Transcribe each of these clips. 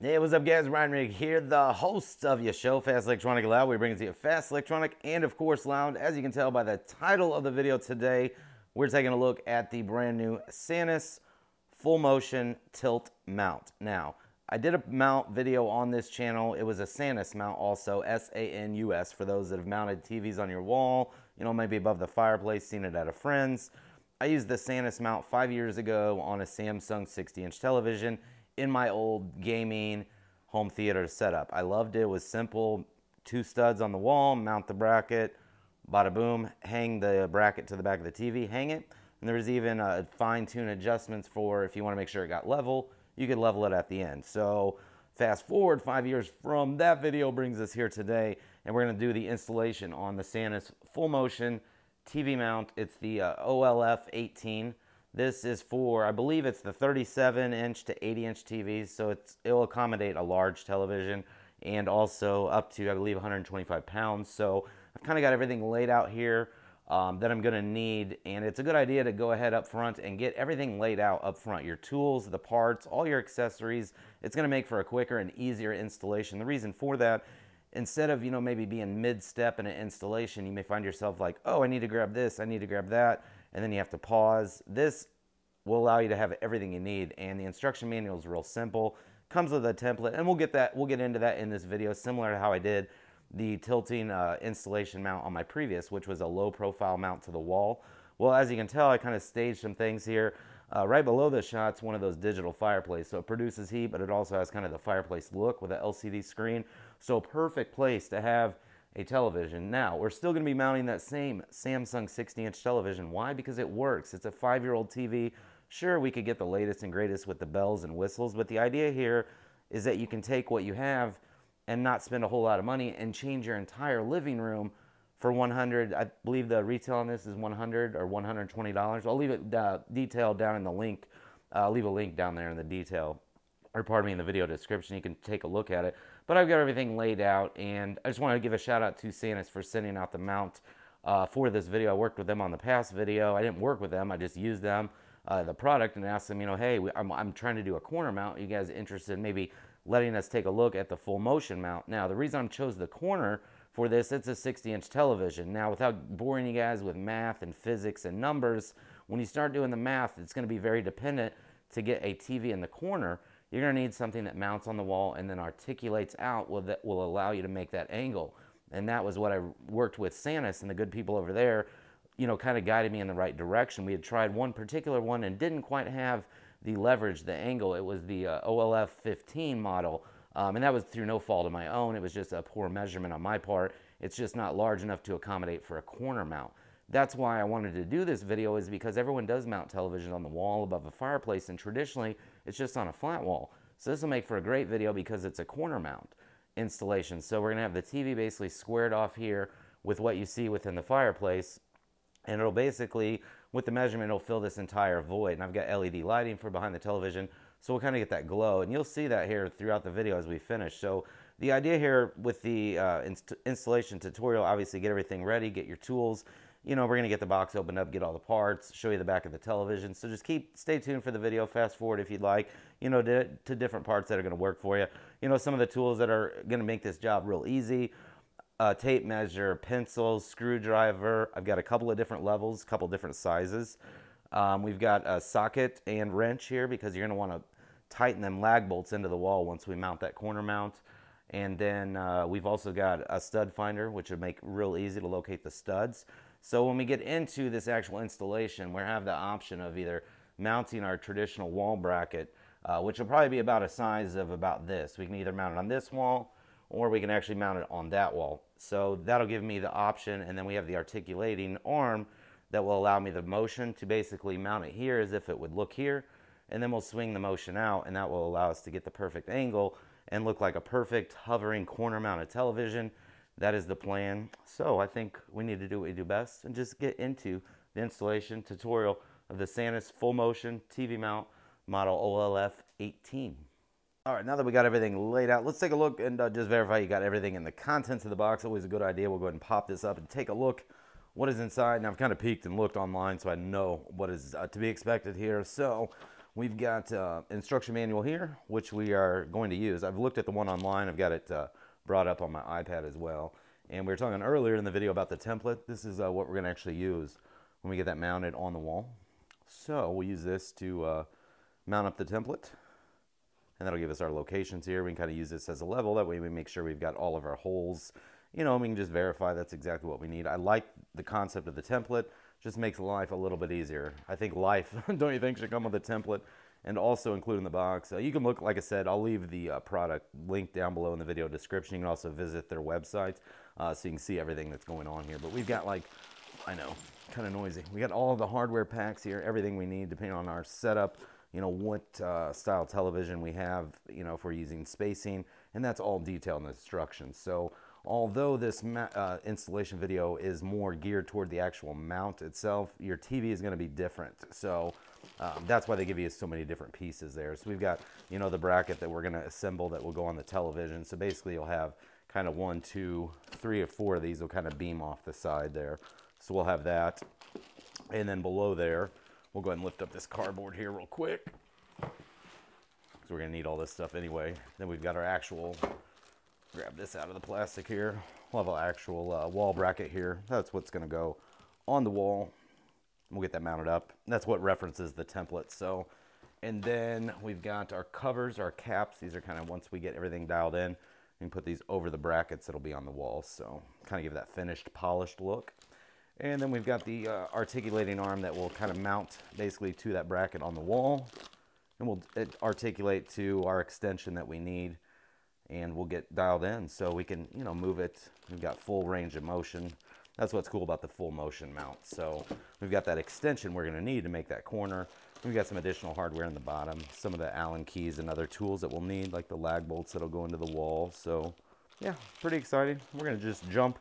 Hey, what's up guys? Ryan Rigg here, the host of your show, Fast Electronic Loud. We bring it to you Fast Electronic and of course Loud. As you can tell by the title of the video today, we're taking a look at the brand new Sanus full motion tilt mount. Now, I did a mount video on this channel. It was a Sanus mount also, S-A-N-U-S, for those that have mounted TVs on your wall, you know, maybe above the fireplace, seen it at a friend's. I used the Sanus mount 5 years ago on a Samsung 60-inch television in my old gaming home theater setup. I loved it. It was simple, two studs on the wall, mount the bracket, bada boom, hang the bracket to the back of the TV, hang it. And there was even fine-tune adjustments for if you want to make sure it got level, you could level it at the end. So fast forward 5 years from that video brings us here today, and we're going to do the installation on the Sanus full motion TV mount. It's the OLF 18. This is for, I believe it's the 37-inch to 80-inch TVs, so it'll accommodate a large television and also up to, I believe, 125 pounds. So I've kind of got everything laid out here that I'm going to need, and it's a good idea to go ahead up front and get everything laid out up front. Your tools, the parts, all your accessories. It's going to make for a quicker and easier installation. The reason for that, instead of, you know, maybe being mid-step in an installation, you may find yourself like, oh, I need to grab this, I need to grab that, and then you have to pause. This will allow you to have everything you need, and the instruction manual is real simple. Comes with a template, and we'll get into that in this video, similar to how I did the tilting installation mount on my previous, which was a low profile mount to the wall. Well, as you can tell, I kind of staged some things here. Right below the shot's one of those digital fireplaces, so it produces heat, but it also has kind of the fireplace look with an LCD screen. So perfect place to have a television. Now, we're still going to be mounting that same Samsung 60-inch television. Why? Because it works. It's a 5-year-old TV. Sure, we could get the latest and greatest with the bells and whistles, but the idea here is that you can take what you have and not spend a whole lot of money and change your entire living room for $100. I believe the retail on this is $100 or $120. I'll leave it detailed down in the link. I'll leave a link down there in the detail, or pardon me, in the video description. You can take a look at it. But I've got everything laid out, and I just want to give a shout out to Sanus for sending out the mount for this video. I worked with them on the past video. I didn't work with them. I just used them, the product, and asked them, you know, hey, I'm trying to do a corner mount. Are you guys interested in maybe letting us take a look at the full motion mount? Now, the reason I chose the corner for this, it's a 60-inch television. Now, without boring you guys with math and physics and numbers, when you start doing the math, it's going to be very dependent to get a TV in the corner. You're going to need something that mounts on the wall and then articulates out that will allow you to make that angle. And that was what I worked with Sanus and the good people over there, you know, kind of guided me in the right direction. We had tried one particular one and didn't quite have the leverage, the angle. It was the OLF 15 model. And that was through no fault of my own. It was just a poor measurement on my part. It's just not large enough to accommodate for a corner mount. That's why I wanted to do this video, is because everyone does mount television on the wall above a fireplace, and traditionally it's just on a flat wall. So this will make for a great video because it's a corner mount installation. So we're gonna have the TV basically squared off here with what you see within the fireplace, and it'll basically, with the measurement, it'll fill this entire void. And I've got LED lighting for behind the television, so we'll kind of get that glow, and you'll see that here throughout the video as we finish. So the idea here with the installation tutorial, obviously get everything ready, get your tools. You know, we're going to get the box opened up, get all the parts, show you the back of the television. So just stay tuned for the video, fast forward if you'd like, you know, to different parts that are going to work for you. You know, some of the tools that are going to make this job real easy, tape measure, pencils, screwdriver. I've got a couple of different levels, a couple different sizes. We've got a socket and wrench here because you're going to want to tighten them lag bolts into the wall once we mount that corner mount. And then we've also got a stud finder, which would make real easy to locate the studs. So when we get into this actual installation, we have the option of either mounting our traditional wall bracket, which will probably be about a size of about this. We can either mount it on this wall, or we can actually mount it on that wall. So that'll give me the option, and then we have the articulating arm that will allow me the motion to basically mount it here as if it would look here, and then we'll swing the motion out, and that will allow us to get the perfect angle and look like a perfect hovering corner mounted television. That is the plan. So I think we need to do what we do best and just get into the installation tutorial of the Sanus full motion TV mount model OLF 18. All right, now that we got everything laid out, let's take a look and just verify you got everything in the contents of the box. Always a good idea. We'll go ahead and pop this up and take a look what is inside. Now I've kind of peeked and looked online, so I know what is to be expected here. So We've got instruction manual here, which we are going to use. I've looked at the one online. I've got it brought up on my iPad as well. And we were talking earlier in the video about the template. This is what we're going to actually use when we get that mounted on the wall. So we'll use this to mount up the template. And that'll give us our locations here. We can kind of use this as a level. That way we make sure we've got all of our holes. You know, we can just verify that's exactly what we need. I like the concept of the template. Just makes life a little bit easier. I think life, don't you think, should come with a template and also include in the box. You can look, like I said, I'll leave the product link down below in the video description. You can also visit their website so you can see everything that's going on here. But we've got like, I know, kind of noisy. We got all the hardware packs here, everything we need depending on our setup. You know, what style television we have, you know, if we're using spacing, and that's all detailed in the instructions. So although this installation video is more geared toward the actual mount itself, your TV is going to be different. So that's why they give you so many different pieces there. So we've got, you know, the bracket that we're going to assemble that will go on the television. So basically you'll have kind of 1, 2, 3, or 4 of these will kind of beam off the side there. So we'll have that. And then below there, we'll go ahead and lift up this cardboard here real quick. So we're going to need all this stuff anyway. Then we've got our actual, grab this out of the plastic here. We'll have our actual wall bracket here. That's what's going to go on the wall. We'll get that mounted up. That's what references the template. So, and then we've got our covers, our caps. These are kind of, once we get everything dialed in, we can put these over the brackets that'll be on the wall. So kind of give that finished, polished look. And then we've got the articulating arm that will kind of mount basically to that bracket on the wall. And we'll articulate to our extension that we need. And we'll get dialed in so we can, you know, move it. We've got full range of motion. That's what's cool about the full motion mount. So we've got that extension we're going to need to make that corner. We've got some additional hardware in the bottom. Some of the Allen keys and other tools that we'll need, like the lag bolts that'll go into the wall. So yeah, pretty exciting. We're going to just jump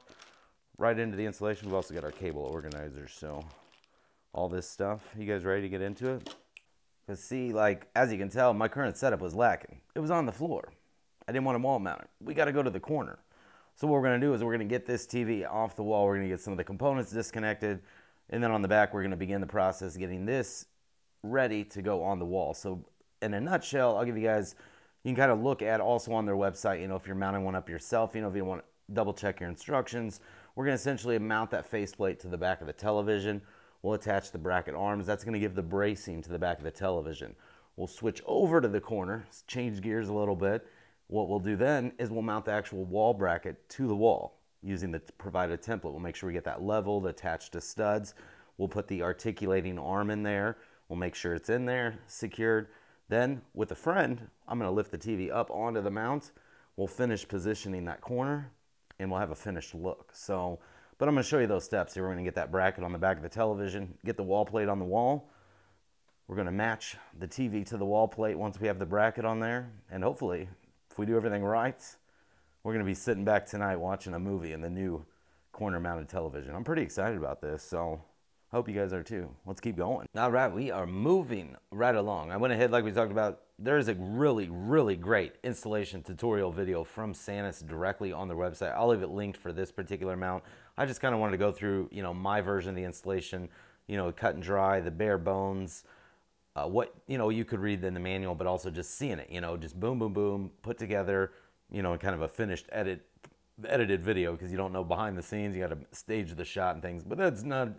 right into the installation. We've also got our cable organizer, so all this stuff. You guys ready to get into it? Because see, like, as you can tell, my current setup was lacking. It was on the floor. I didn't want them wall mounted. We got to go to the corner. So what we're going to do is we're going to get this TV off the wall. We're going to get some of the components disconnected. And then on the back, we're going to begin the process of getting this ready to go on the wall. So in a nutshell, I'll give you guys, you can kind of look at also on their website, you know, if you're mounting one up yourself, you know, if you want to double check your instructions. We're going to essentially mount that faceplate to the back of the television. We'll attach the bracket arms. That's going to give the bracing to the back of the television. We'll switch over to the corner, change gears a little bit. What we'll do then is we'll mount the actual wall bracket to the wall using the provided template. We'll make sure we get that leveled, attached to studs. We'll put the articulating arm in there. We'll make sure it's in there, secured. Then with a friend, I'm going to lift the TV up onto the mount. We'll finish positioning that corner and we'll have a finished look. So, but I'm going to show you those steps here. We're going to get that bracket on the back of the television, get the wall plate on the wall. We're going to match the TV to the wall plate once we have the bracket on there, and hopefully, if we do everything right, we're going to be sitting back tonight watching a movie in the new corner mounted television. I'm pretty excited about this, so I hope you guys are too. Let's keep going. All right, we are moving right along. I went ahead, like we talked about, there is a really, really great installation tutorial video from Sanus directly on their website. I'll leave it linked for this particular mount. I just kind of wanted to go through, you know, my version of the installation, you know, cut and dry, the bare bones. What, you know, you could read in the manual, but also just seeing it, you know, just boom, boom, boom, put together, you know, kind of a finished edited video, because you don't know behind the scenes, you got to stage the shot and things, but that's not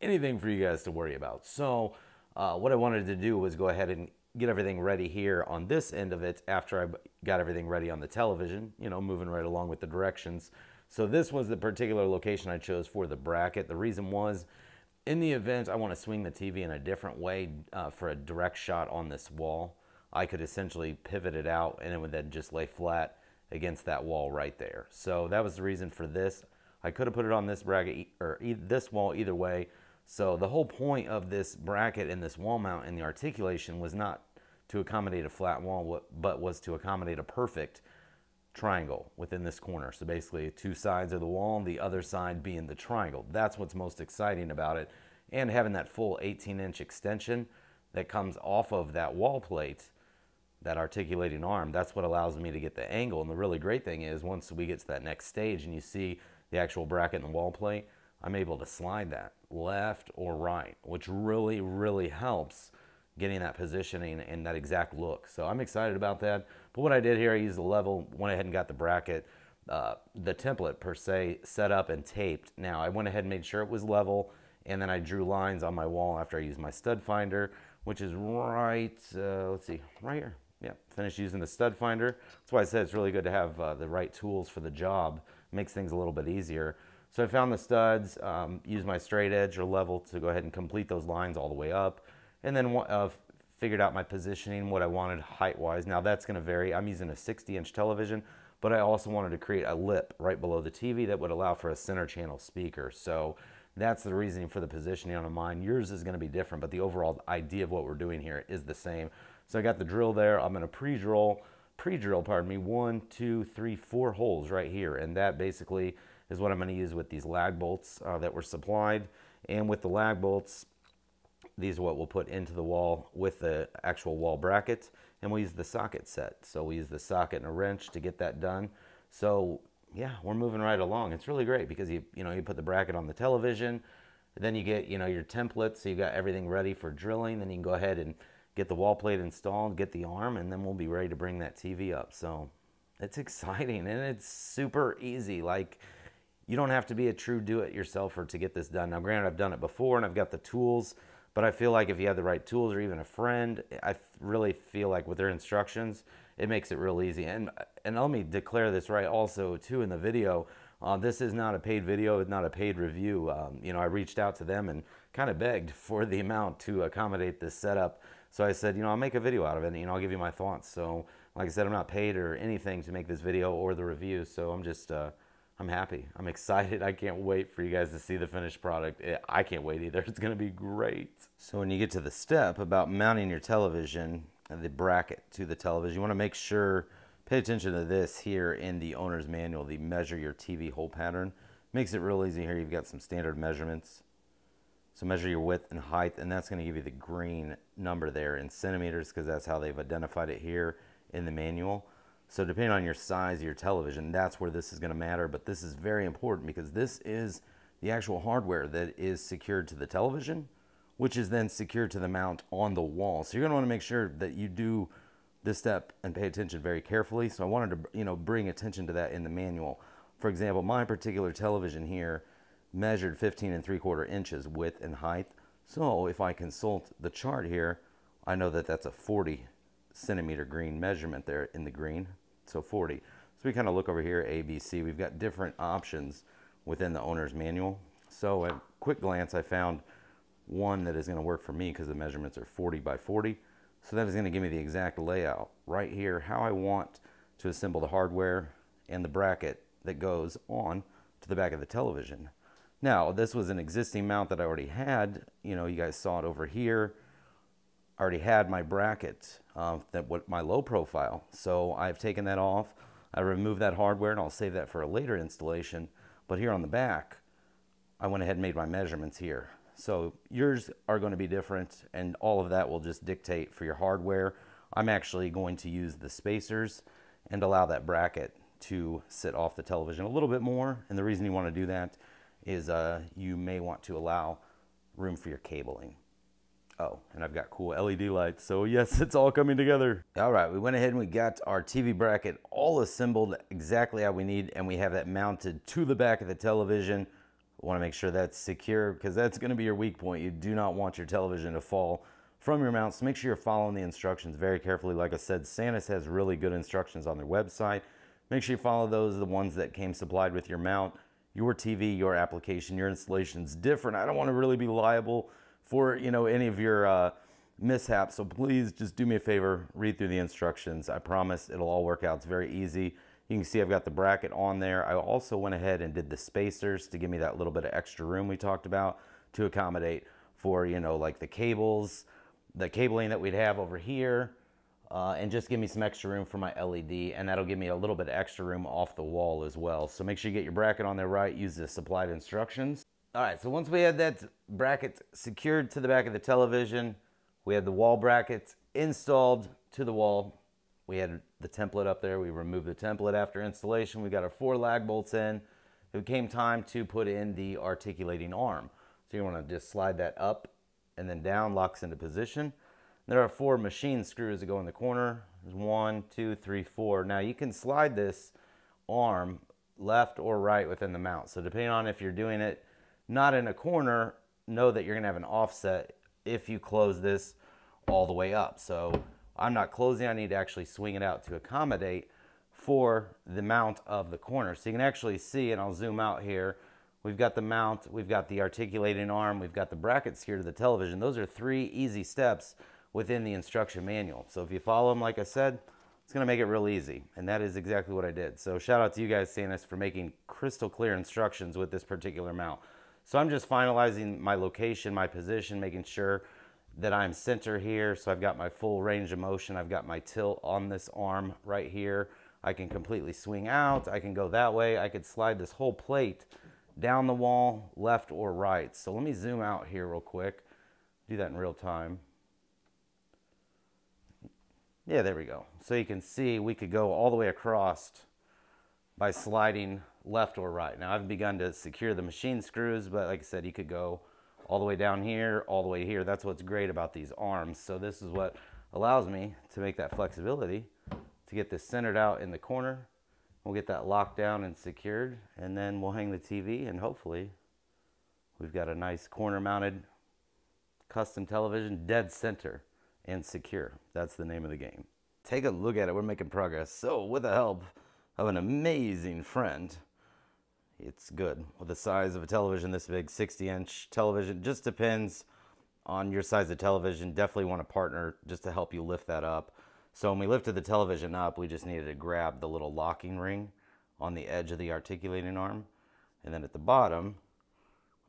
anything for you guys to worry about. So what I wanted to do was go ahead and get everything ready here on this end of it after I got everything ready on the television, you know, moving right along with the directions. So this was the particular location I chose for the bracket. The reason was, in the event I want to swing the TV in a different way for a direct shot on this wall, I could essentially pivot it out and it would then just lay flat against that wall right there. So that was the reason for this. I could have put it on this bracket or this wall either way. So the whole point of this bracket and this wall mount and the articulation was not to accommodate a flat wall, but was to accommodate a perfect triangle within this corner. So basically two sides of the wall and the other side being the triangle. That's what's most exciting about it. And having that full 18-inch extension that comes off of that wall plate, that articulating arm, that's what allows me to get the angle. And the really great thing is once we get to that next stage and you see the actual bracket and the wall plate, I'm able to slide that left or right, which really, really helps getting that positioning and that exact look. So I'm excited about that. But what I did here, I used the level, went ahead and got the bracket, the template per se, set up and taped. Now I went ahead and made sure it was level, and then I drew lines on my wall after I used my stud finder, which is right, let's see, right here. Yeah, finished using the stud finder. That's why I said it's really good to have the right tools for the job. Makes things a little bit easier. So I found the studs, used my straight edge or level to go ahead and complete those lines all the way up, and then figured out my positioning, what I wanted height-wise. Now that's gonna vary. I'm using a 60-inch television, but I also wanted to create a lip right below the TV that would allow for a center channel speaker. So that's the reasoning for the positioning on mine. Yours is gonna be different, but the overall idea of what we're doing here is the same. So I got the drill there. I'm gonna pre-drill, 1, 2, 3, 4 holes right here. And that basically is what I'm gonna use with these lag bolts that were supplied. And with the lag bolts, these are what we'll put into the wall with the actual wall bracket. And we'll use the socket set. So we use the socket and a wrench to get that done. So yeah, we're moving right along. It's really great because you put the bracket on the television, then you get, your template. So you got everything ready for drilling. Then you can go ahead and get the wall plate installed, get the arm, and then we'll be ready to bring that TV up. So it's exciting and it's super easy. Like, you don't have to be a true do-it-yourselfer to get this done. Now granted, I've done it before and I've got the tools, but I feel like if you have the right tools or even a friend, I really feel like with their instructions, it makes it real easy. And let me declare this right also too in the video. This is not a paid video, it's not a paid review. I reached out to them and kind of begged for the amount to accommodate this setup. So I said, I'll make a video out of it and I'll give you my thoughts. So like I said, I'm not paid or anything to make this video or the review. So I'm just, I'm happy. I'm excited. I can't wait for you guys to see the finished product. I can't wait either. It's going to be great. So when you get to the step about mounting your television, the bracket to the television, you want to make sure, pay attention to this here in the owner's manual, the measure your TV hole pattern. Makes it real easy here. You've got some standard measurements. So measure your width and height, and that's going to give you the green number there in centimeters because that's how they've identified it here in the manual. So depending on your size of your television, that's where this is going to matter. But this is very important because this is the actual hardware that is secured to the television, which is then secured to the mount on the wall. So you're going to want to make sure that you do this step and pay attention very carefully. So I wanted to, bring attention to that in the manual. For example, my particular television here measured 15¾ inches width and height. So if I consult the chart here, I know that that's a 40-centimeter green measurement there in the green, so 40. So we kind of look over here, A, B, C. We've got different options within the owner's manual. So at a quick glance, I found one that is going to work for me because the measurements are 40 by 40. So that is going to give me the exact layout right here, how I want to assemble the hardware and the bracket that goes on to the back of the television. Now, this was an existing mount that I already had. You guys saw it over here. I already had my bracket, my low profile. So I've taken that off. I removed that hardware and I'll save that for a later installation. But here on the back, I went ahead and made my measurements here. So yours are going to be different and all of that will just dictate for your hardware. I'm actually going to use the spacers and allow that bracket to sit off the television a little bit more. And the reason you want to do that is you may want to allow room for your cabling. Oh, and I've got cool LED lights, so yes, it's all coming together. All right, we went ahead and we got our TV bracket all assembled exactly how we need, and we have that mounted to the back of the television. We want to make sure that's secure because that's going to be your weak point. You do not want your television to fall from your mount, so make sure you're following the instructions very carefully. Like I said, Sanus has really good instructions on their website. Make sure you follow those, the ones that came supplied with your mount. Your TV, your application, your installation's different. I don't want to really be liable for any of your mishaps. So please just do me a favor, read through the instructions. I promise it'll all work out. It's very easy. You can see I've got the bracket on there. I also went ahead and did the spacers to give me that little bit of extra room we talked about to accommodate for like the cables, the cabling that we'd have over here. And just give me some extra room for my LED, and that'll give me a little bit of extra room off the wall as well. So make sure you get your bracket on there right, use the supplied instructions. All right, so once we had that bracket secured to the back of the television, we had the wall brackets installed to the wall. We had the template up there. We removed the template after installation. We got our 4 lag bolts in. It came time to put in the articulating arm. So you wanna just slide that up and then down, locks into position. There are four machine screws that go in the corner. There's 1, 2, 3, 4. Now you can slide this arm left or right within the mount. So depending on if you're doing it not in a corner, know that you're gonna have an offset if you close this all the way up. So I'm not closing, I need to actually swing it out to accommodate for the mount of the corner. So you can actually see, and I'll zoom out here, we've got the mount, we've got the articulating arm, we've got the brackets here to the television. Those are three easy steps within the instruction manual. So if you follow them, like I said, it's gonna make it real easy. And that is exactly what I did. So shout out to you guys, Sanus, for making crystal clear instructions with this particular mount. So I'm just finalizing my location, my position, making sure that I'm center here. So I've got my full range of motion. I've got my tilt on this arm right here. I can completely swing out. I can go that way. I could slide this whole plate down the wall, left or right. So let me zoom out here real quick. Do that in real time. Yeah, there we go. So you can see we could go all the way across by sliding left or right. Now I've begun to secure the machine screws, but like I said, you could go all the way down here, all the way here. That's what's great about these arms. So this is what allows me to make that flexibility to get this centered out in the corner. We'll get that locked down and secured, and then we'll hang the TV, and hopefully we've got a nice corner mounted custom television, dead center and secure. That's the name of the game. Take a look at it, we're making progress. So with the help of an amazing friend, it's good. With the size of a television this big, 60-inch television, just depends on your size of television. Definitely want a partner just to help you lift that up. So when we lifted the television up, we just needed to grab the little locking ring on the edge of the articulating arm. And then at the bottom,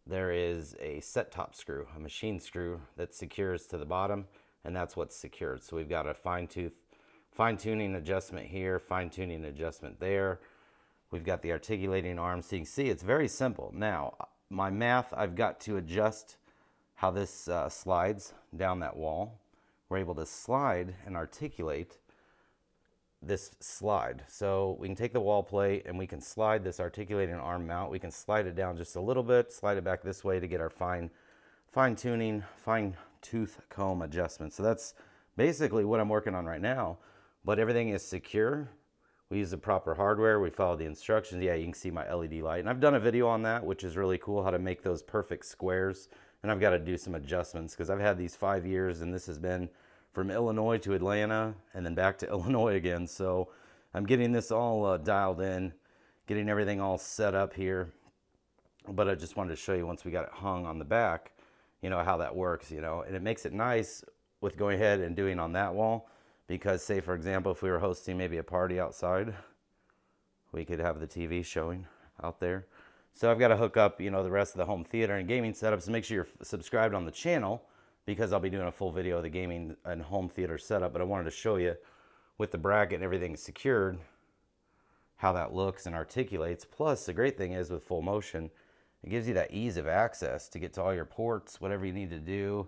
there is a set-top screw, a machine screw that secures to the bottom, and that's what's secured. So we've got a fine-tuning adjustment here, fine-tuning adjustment there. We've got the articulating arm, so you can see it's very simple. Now, my math, I've got to adjust how this slides down that wall. We're able to slide and articulate this slide. So we can take the wall plate and we can slide this articulating arm mount. We can slide it down just a little bit, slide it back this way to get our fine-tuning, fine-tooth comb adjustment. So that's basically what I'm working on right now, but everything is secure. We use the proper hardware, we follow the instructions. Yeah, you can see my LED light, and I've done a video on that, which is really cool, how to make those perfect squares. And I've got to do some adjustments because I've had these 5 years, and this has been from Illinois to Atlanta and then back to Illinois again. So I'm getting this all dialed in, getting everything all set up here. But I just wanted to show you, once we got it hung on the back, you know, how that works, you know, and it makes it nice with going ahead and doing on that wall. Because say, for example, if we were hosting maybe a party outside, we could have the TV showing out there. So I've got to hook up, you know, the rest of the home theater and gaming setups. So make sure you're subscribed on the channel, because I'll be doing a full video of the gaming and home theater setup. But I wanted to show you, with the bracket and everything secured, how that looks and articulates. Plus, the great thing is with full motion, it gives you that ease of access to get to all your ports, whatever you need to do.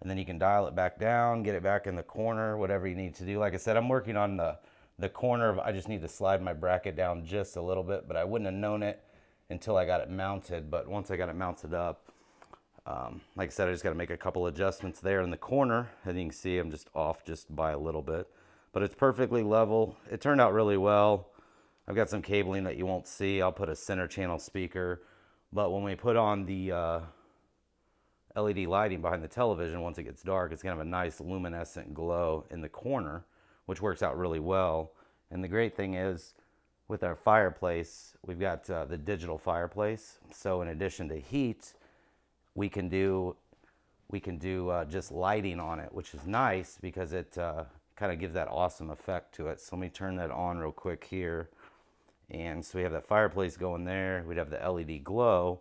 And then you can dial it back down, get it back in the corner, whatever you need to do. Like I said, I'm working on the corner of, I just need to slide my bracket down just a little bit, but I wouldn't have known it until I got it mounted. But once I got it mounted up, like I said, I just got to make a couple adjustments there in the corner. And you can see I'm just off just by a little bit, but it's perfectly level. It turned out really well. I've got some cabling that you won't see. I'll put a center channel speaker, but when we put on the LED lighting behind the television, once it gets dark, it's gonna have a nice luminescent glow in the corner, which works out really well. And the great thing is, with our fireplace, we've got the digital fireplace. So in addition to heat, we can do just lighting on it, which is nice because it kind of gives that awesome effect to it. So let me turn that on real quick here. And so we have that fireplace going there. We'd have the LED glow.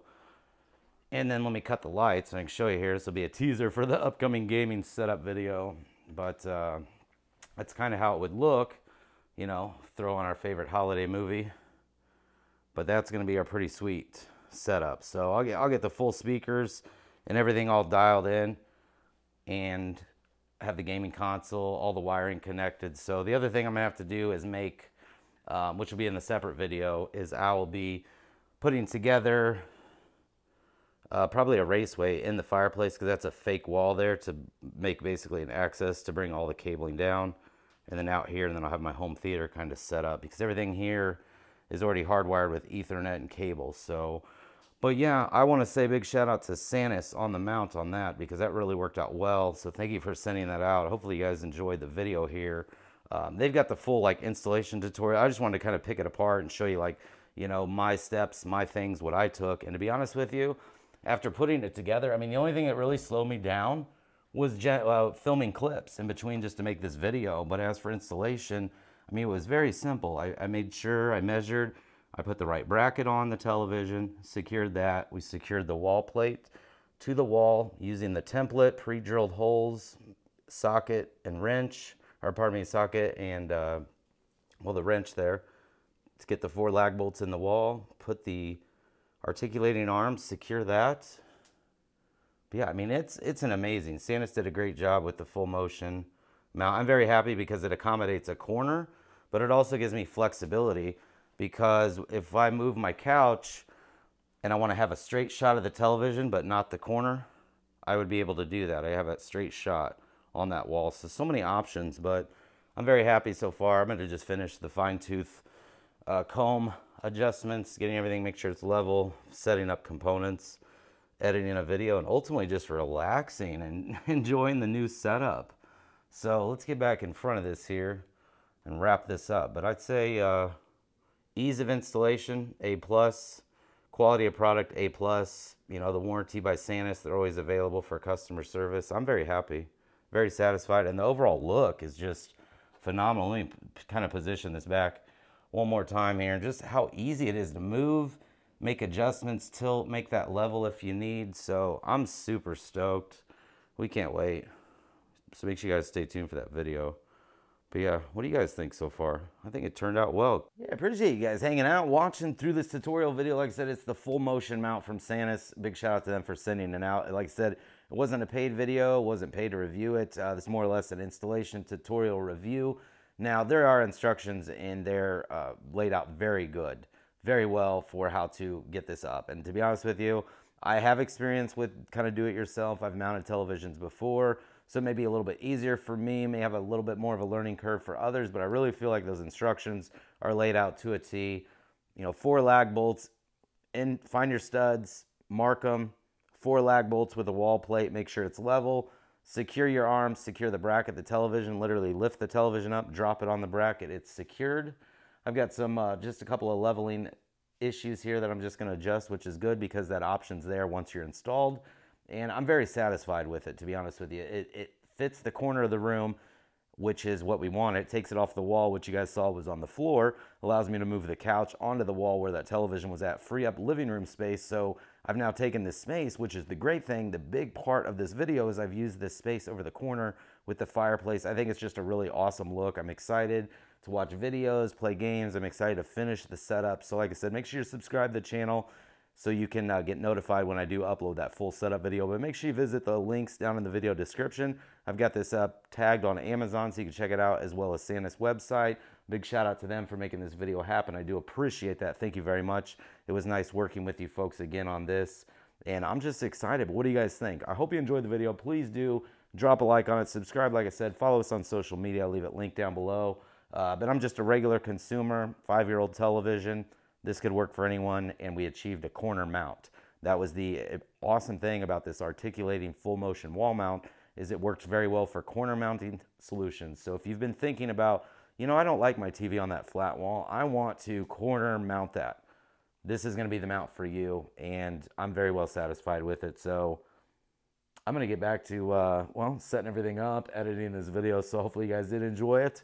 And then let me cut the lights and I can show you here. This will be a teaser for the upcoming gaming setup video, but that's kind of how it would look, you know, throw on our favorite holiday movie. But that's gonna be our pretty sweet setup. So I'll get the full speakers and everything all dialed in, and have the gaming console, all the wiring connected. So the other thing I'm gonna have to do is make, which will be in a separate video, is I will be putting together probably a raceway in the fireplace, because that's a fake wall there to make basically an access to bring all the cabling down. And then out here, and then I'll have my home theater kind of set up, because everything here is already hardwired with Ethernet and cable. So, but yeah, I want to say big shout out to Sanus on the mount on that, because that really worked out well. So thank you for sending that out. Hopefully you guys enjoyed the video here. They've got the full like installation tutorial. I just wanted to kind of pick it apart and show you like, you know, my steps, my things, what I took. And to be honest with you, after putting it together, I mean, the only thing that really slowed me down was filming clips in between just to make this video. But as for installation, I mean, it was very simple. I made sure I measured, I put the right bracket on the television, secured that. We secured the wall plate to the wall using the template, pre-drilled holes, socket and wrench, or pardon me, socket and, well, the wrench there, to get the 4 lag bolts in the wall, put the articulating arm, secure that. But yeah, I mean, it's an amazing. Sanus did a great job with the full motion mount. I'm very happy because it accommodates a corner, but it also gives me flexibility, because if I move my couch and I want to have a straight shot of the television but not the corner, I would be able to do that. I have a straight shot on that wall. So many options, but I'm very happy so far. I'm going to just finish the fine-tooth comb adjustments, getting everything, make sure it's level, setting up components, editing a video, and ultimately just relaxing and enjoying the new setup. So let's get back in front of this here and wrap this up. But I'd say ease of installation, A+, quality of product, A+, you know, the warranty by Sanus, they're always available for customer service. I'm very happy, very satisfied, and the overall look is just phenomenal. Let me kind of position this back one more time here, and just how easy it is to move, make adjustments, tilt, make that level if you need. So I'm super stoked. We can't wait. So make sure you guys stay tuned for that video. But yeah, what do you guys think so far? I think it turned out well. Yeah, I appreciate you guys hanging out, watching through this tutorial video. Like I said, it's the full motion mount from Sanus. Big shout out to them for sending it out. Like I said, it wasn't a paid video, wasn't paid to review it. It's more or less an installation tutorial review. Now, there are instructions in there laid out very well for how to get this up. And to be honest with you, I have experience with kind of do-it-yourself. I've mounted televisions before, so it may be a little bit easier for me, may have a little bit more of a learning curve for others, but I really feel like those instructions are laid out to a T. You know, 4 lag bolts, and find your studs, mark them, 4 lag bolts with a wall plate, make sure it's level. Secure your arms, secure the bracket, the television, literally lift the television up, drop it on the bracket, it's secured. I've got some, just a couple of leveling issues here that I'm just gonna adjust, which is good because that option's there once you're installed. And I'm very satisfied with it, to be honest with you. It fits the corner of the room, which is what we want. It takes it off the wall, which you guys saw was on the floor, allows me to move the couch onto the wall where that television was at, free up living room space. So I've now taken this space, which is the great thing. The big part of this video is I've used this space over the corner with the fireplace. I think it's just a really awesome look. I'm excited to watch videos, play games. I'm excited to finish the setup. So like I said, make sure you subscribe to the channel so you can get notified when I do upload that full setup video. But make sure you visit the links down in the video description. I've got this up tagged on Amazon so you can check it out, as well as Sanus website. Big shout out to them for making this video happen. I do appreciate that. Thank you very much. It was nice working with you folks again on this. And I'm just excited. But what do you guys think? I hope you enjoyed the video. Please do drop a like on it. Subscribe, like I said. Follow us on social media. I'll leave it linked down below. But I'm just a regular consumer, 5-year-old television. This could work for anyone, and we achieved a corner mount. That was the awesome thing about this articulating full motion wall mount, is it works very well for corner mounting solutions. So if you've been thinking about, you know, I don't like my TV on that flat wall, I want to corner mount that, this is gonna be the mount for you, and I'm very well satisfied with it. So I'm gonna get back to, well, setting everything up, editing this video, so hopefully you guys did enjoy it.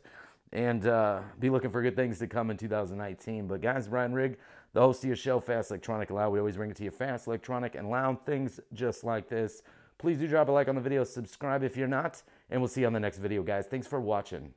And be looking for good things to come in 2019. But guys, Ryan Rigg, the host of your show, Fast Electronic Loud. We always bring it to you fast, electronic, and loud, things just like this. Please do drop a like on the video, subscribe if you're not, and we'll see you on the next video, guys. Thanks for watching.